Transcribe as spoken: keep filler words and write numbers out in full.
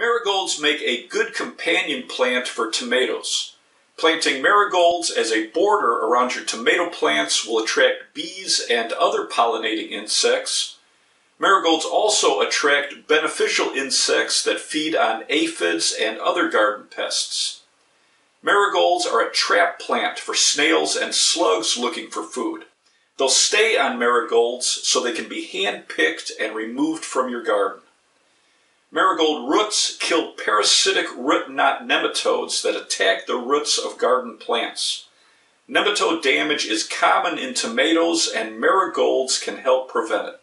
Marigolds make a good companion plant for tomatoes. Planting marigolds as a border around your tomato plants will attract bees and other pollinating insects. Marigolds also attract beneficial insects that feed on aphids and other garden pests. Marigolds are a trap plant for snails and slugs looking for food. They'll stay on marigolds so they can be hand-picked and removed from your garden. Marigold roots kill parasitic root knot nematodes that attack the roots of garden plants. Nematode damage is common in tomatoes, and marigolds can help prevent it.